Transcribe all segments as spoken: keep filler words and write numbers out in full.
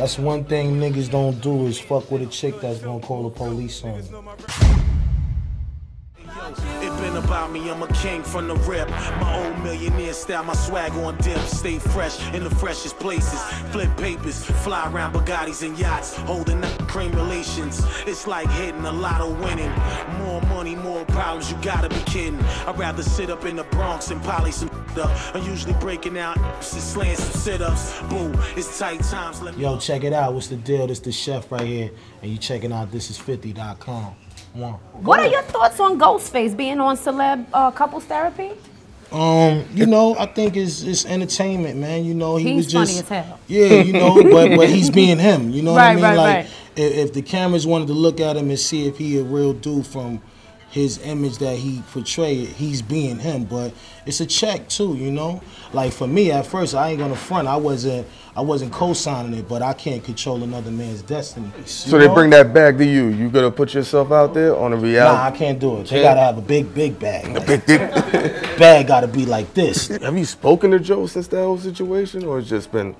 That's one thing niggas don't do is fuck with a chick that's gonna call the police on you. It been about me, I'm a king from the rip. My old millionaire style, my swag on dip. Stay fresh in the freshest places. Flip papers, fly around Bugattis and yachts. Holding up cream relations. It's like hitting a lot of winning. More money, more problems, you gotta be kidding. I'd rather sit up in the Bronx and poly some up. I'm usually breaking out and slaying some sit-ups. Boo, it's tight times. Let Yo, check it out. What's the deal? This the chef right here. And you checking out this is fifty dot com. One. What are your thoughts on Ghostface being on Celeb uh, Couples Therapy? Um, you know, I think it's it's entertainment, man. You know, he he's was just funny as hell. Yeah, you know, but but he's being him. You know right, what I mean? Right, like right. If, if the cameras wanted to look at him and see if he a real dude from his image that he portrayed, he's being him. But it's a check too, you know. Like for me, at first, I ain't gonna front. I wasn't I wasn't co-signing it, but I can't control another man's destiny. So know? They bring that bag to you. You gonna put yourself out there on a reality? Nah, I can't do it. They yeah. gotta have a big, big bag. Like, big, big bag gotta be like this. Have you spoken to Joe since that whole situation, or it's just been?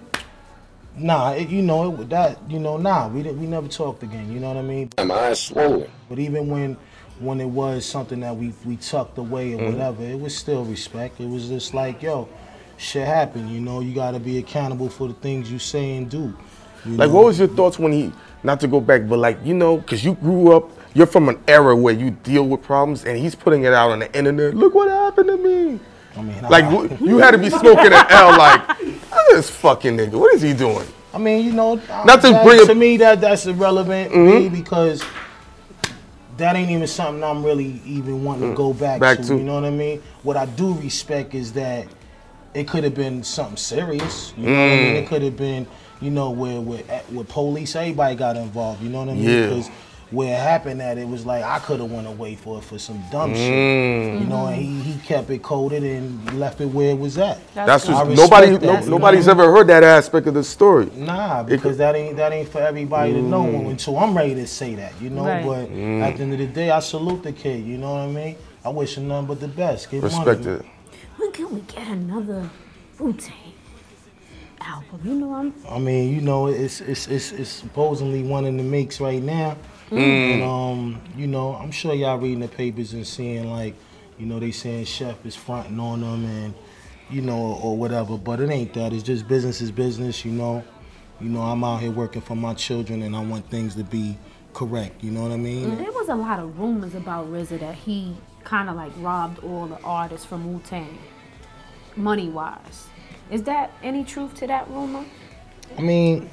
Nah, it, you know it, that. You know, nah, we didn't. We never talked again. You know what I mean? My eyes swollen. But even when. When it was something that we we tucked away or mm-hmm. whatever, it was still respect. It was just like, yo, shit happened. You know, you gotta be accountable for the things you say and do. You like, know? What was your thoughts when he? Not to go back, but like, you know, because you grew up, you're from an era where you deal with problems, and he's putting it out on the internet. Look what happened to me. I mean, like I, you had to be smoking an L. Like, this fucking nigga, what is he doing? I mean, you know, not to that, bring to me that that's irrelevant mm-hmm. me because. That ain't even something I'm really even wanting mm, to go back, back to, to, you know what I mean? What I do respect is that it could have been something serious, you mm. know what I mean? It could have been, you know, where, where, where police, everybody got involved, you know what I mean? Yeah. Because where it happened at, it was like, I could have went away for it for some dumb mm. shit, you know, and he, he kept it coded and left it where it was at. That's, That's what, nobody, that, no, nobody's know? ever heard that aspect of the story. Nah, because that ain't, that ain't for everybody mm. to know until I'm ready to say that, you know, right. but mm. at the end of the day, I salute the kid, you know what I mean? I wish him nothing but the best. Get Respect money. it. When can we get another Wu-Tang album, you know I'm... I mean, you know, it's, it's, it's, it's supposedly one in the mix right now. Mm. And, um, you know, I'm sure y'all reading the papers and seeing, like, you know, they saying Chef is fronting on them and, you know, or whatever. But it ain't that. It's just business is business, you know. You know, I'm out here working for my children and I want things to be correct. You know what I mean? There was a lot of rumors about R Z A that he kind of, like, robbed all the artists from Wu-Tang, money-wise. Is that any truth to that rumor? I mean...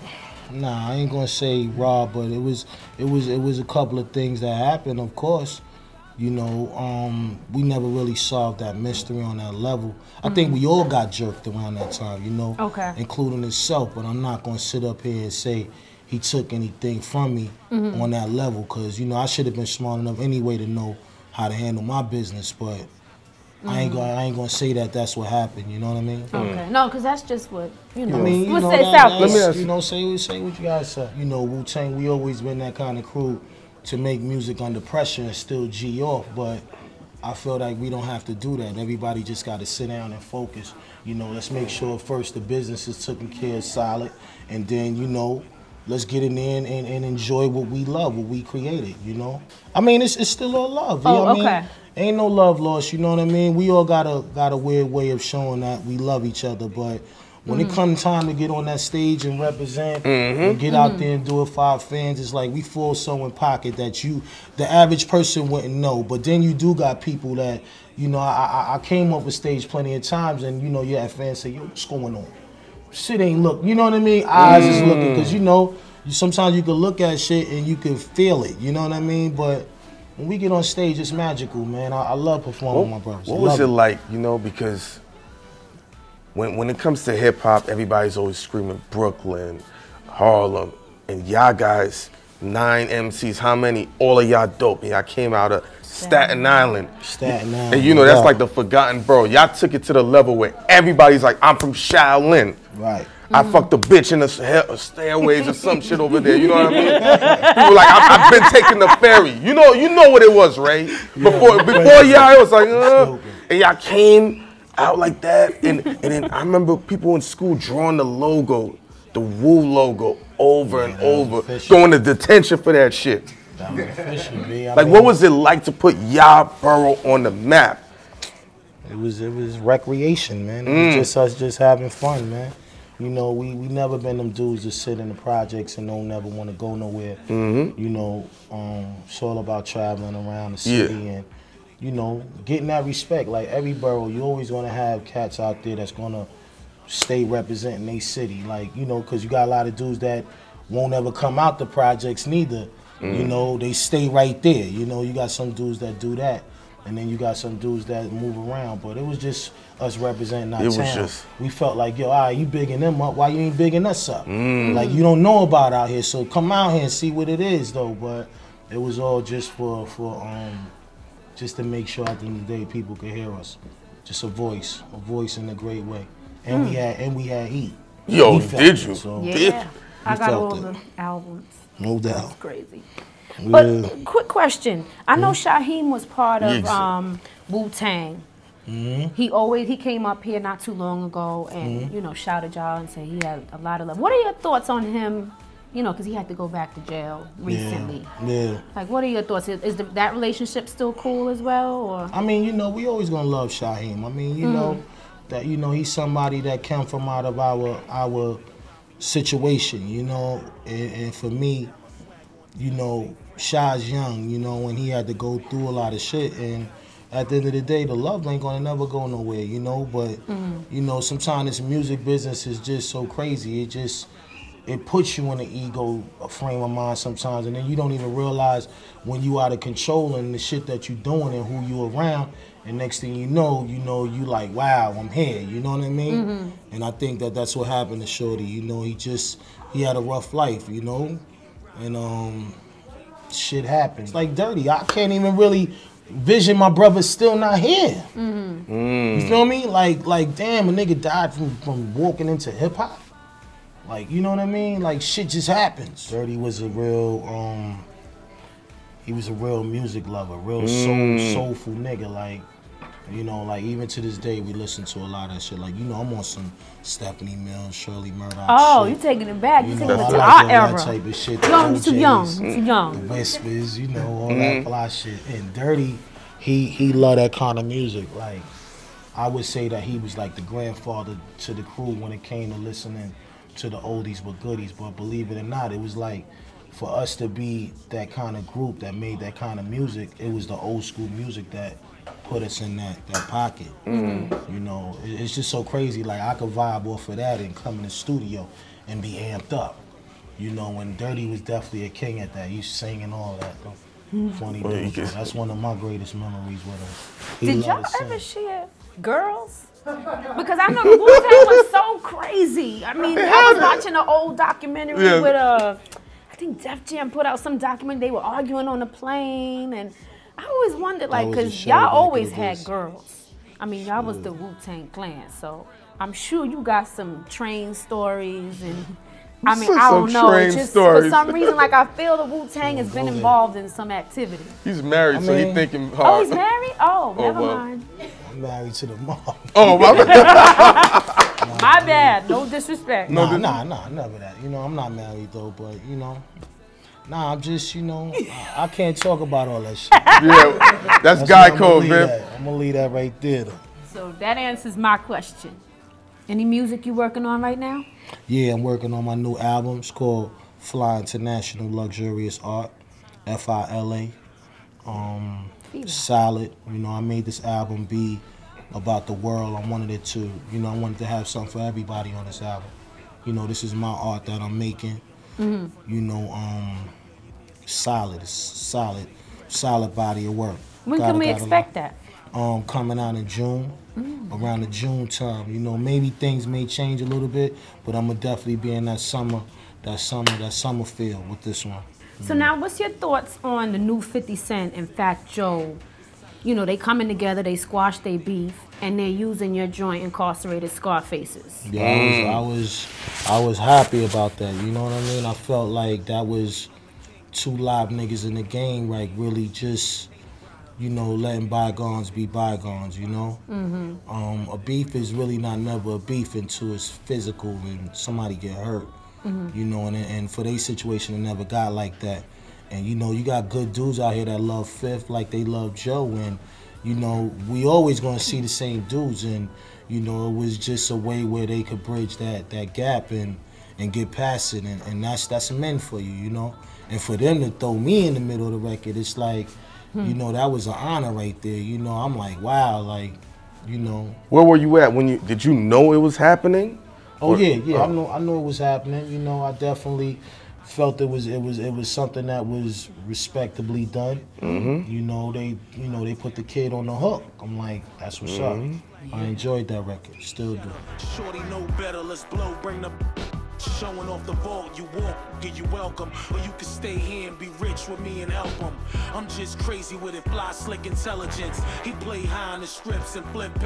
Nah, I ain't gonna say raw, but it was, it was, it was a couple of things that happened. Of course, you know, um, we never really solved that mystery on that level. I mm-hmm. think we all got jerked around that time, you know, okay, including himself. But I'm not gonna sit up here and say he took anything from me mm-hmm. on that level, cause you know I should have been smart enough anyway to know how to handle my business, but. Mm-hmm. I ain't gonna, I ain't gonna say that. That's what happened. You know what I mean? Okay. No, because that's just what you know. I mean, you we'll know, say that, that, that, you know, say, say what you guys say. You know, Wu-Tang. We always been that kind of crew to make music under pressure and still G off. But I feel like we don't have to do that. Everybody just got to sit down and focus. You know, let's make sure first the business is taken care of, solid, and then you know. Let's get in there and, and, and enjoy what we love, what we created, you know? I mean, it's, it's still all love, you oh, know what okay. I mean? Ain't no love lost, you know what I mean? We all got a, got a weird way of showing that we love each other, but when mm-hmm. it comes time to get on that stage and represent mm-hmm. and get out mm-hmm. there and do it for our fans, it's like we fall so in pocket that you, the average person wouldn't know, but then you do got people that, you know, I, I, I came up with stage plenty of times and, you know, you have fans say, yo, what's going on? Shit ain't look, you know what I mean? Eyes mm. is looking, because you know, you, sometimes you can look at shit and you can feel it, you know what I mean? But when we get on stage, it's magical, man. I, I love performing what, my brothers. What was it, it like, you know, because when, when it comes to hip hop, everybody's always screaming Brooklyn, Harlem, and y'all guys, nine M Cs, how many? All of y'all dope, and y'all came out of Staten Island. Staten Island. And you know, that's yeah. like the forgotten bro. Y'all took it to the level where everybody's like, I'm from Shaolin. Right. I mm. fucked a bitch in the stairways or some shit over there. You know what I mean? People like, I've, I've been taking the ferry. You know, you know what it was, Ray. Before, yeah. before y'all, it was like, uh, and y'all came out like that. And, and then I remember people in school drawing the logo. the Wu logo over and over, going to detention for that shit. Like, what was it like to put Yah Borough on the map? It was it was recreation, man. It mm. was just us just having fun, man. You know, we, we never been them dudes that sit in the projects and don't never want to go nowhere. Mm-hmm. You know, um, it's all about traveling around the city yeah. and, you know, getting that respect. Like, every borough, you always going to have cats out there that's going to stay representing their city. Like, you know, because you got a lot of dudes that won't ever come out the projects neither. Mm. You know, they stay right there. You know, you got some dudes that do that. And then you got some dudes that move around, but it was just us representing our it town. Was just... We felt like, yo, all right, you bigging them up, why you ain't bigging us up? Mm. Like, you don't know about out here, so come out here and see what it is, though. But it was all just for, for um, just to make sure at the end of the day people could hear us. Just a voice, a voice in a great way. And mm. we had, and we had heat. Yo, he did you? It, so yeah, did. I got all it. the albums. No doubt. That's crazy. But yeah. quick question. I know Shaheem was part of yes. um, Wu-Tang. Mm-hmm. He always he came up here not too long ago and mm-hmm. you know shouted y'all and said he had a lot of love. What are your thoughts on him? You know, because he had to go back to jail recently. Yeah. yeah. Like, what are your thoughts? Is, is the, that relationship still cool as well? Or I mean, you know, we always gonna love Shaheem. I mean, you mm-hmm. know that you know he's somebody that came from out of our our situation. You know, and, and for me, you know. Shai's young, you know, when he had to go through a lot of shit, and at the end of the day, the love ain't gonna never go nowhere, you know. But mm-hmm. you know, sometimes this music business is just so crazy. It just it puts you in an ego frame of mind sometimes, and then you don't even realize when you out of control and the shit that you doing and who you around. And next thing you know, you know, you like, wow, I'm here. You know what I mean? Mm-hmm. And I think that that's what happened to Shorty. You know, he just he had a rough life, you know, and um. shit happens. Like Dirty, I can't even really vision my brother still not here. Mm-hmm. mm. You feel me? Like, like damn, a nigga died from, from walking into hip hop. Like, you know what I mean? Like, shit just happens. Dirty was a real, um, he was a real music lover, real mm. soul, soulful nigga. Like, you know, like even to this day, we listen to a lot of that shit. Like, you know, I'm on some Stephanie Mills, Shirley Murdoch. Oh, shit. You taking it back? You, you taking know, it to our era? That type of shit. Young, you too young, you too young. The Whispers, you know, all that fly shit. And Dirty, he he loved that kind of music. Like, I would say that he was like the grandfather to the crew when it came to listening to the oldies but goodies. But believe it or not, it was like for us to be that kind of group that made that kind of music. It was the old school music that put us in that, that pocket. Mm-hmm. You know, it's just so crazy. Like, I could vibe off of that and come in the studio and be amped up. You know, and Dirty was definitely a king at that. He's singing all that. Mm-hmm. Funny dude. Just... That's one of my greatest memories with him. He Did y'all ever share girls? Because I know Wu-Tang was so crazy. I mean, I was watching an old documentary yeah. with a, I think Def Jam put out some document. They were arguing on a plane and I always wondered, like, because y'all always had girls. I mean, y'all was the Wu-Tang Clan, so I'm sure you got some train stories and, I mean, I don't know. It's just for some reason, like, I feel the Wu-Tang has been involved in some activity. He's married, so he's thinking hard. Oh, he's married? Oh, never mind. I'm married to the mom. Oh, my bad. My bad. No disrespect. Nah, nah, nah, never that. You know, I'm not married, though, but, you know. Nah, I'm just, you know, I, I can't talk about all that shit. Yeah, that's, that's guy code, man. That. I'm gonna leave that right there, though. So that answers my question. Any music you working on right now? Yeah, I'm working on my new album. It's called Fly International Luxurious Art, F I L A. Um, solid. You know, I made this album be about the world. I wanted it to, you know, I wanted to have something for everybody on this album. You know, this is my art that I'm making. Mm-hmm. You know, um, solid, solid, solid body of work. When gotta, can we expect that? Um, coming out in June, mm-hmm. around the June time. You know, maybe things may change a little bit, but I'm gonna definitely be in that summer, that summer, that summer feel with this one. So mm-hmm. now, what's your thoughts on the new fifty Cent and Fat Joe? You know, they coming together, they squash their beef, and they're using your joint incarcerated scar faces. Yeah, mm. I, was, I was I was happy about that, you know what I mean? I felt like that was two live niggas in the game, like really just, you know, letting bygones be bygones, you know? Mm-hmm. um, a beef is really not never a beef until it's physical and somebody get hurt. Mm-hmm. You know, and, and for their situation, it never got like that. And, you know, you got good dudes out here that love Fifth like they love Joe. And, you know, we always going to see the same dudes. And, you know, it was just a way where they could bridge that, that gap and, and get past it. And, and that's, that's men for you, you know. And for them to throw me in the middle of the record, it's like, hmm. you know, that was an honor right there. You know, I'm like, wow, like, you know. Where were you at when you, did you know it was happening? Oh, or, yeah, yeah, uh, I know, I know it was happening. You know, I definitely felt it was, it was, it was something that was respectably done. Mm-hmm. You know, they, you know, they put the kid on the hook. I'm like, that's what's mm-hmm. up. I enjoyed that record, still do. Shorty know better, let's blow, bring the showing off the vault, you walk, you welcome, or you can stay here and be rich with me and help him. I'm just crazy with it, fly, slick intelligence. He play high on the strips and flip.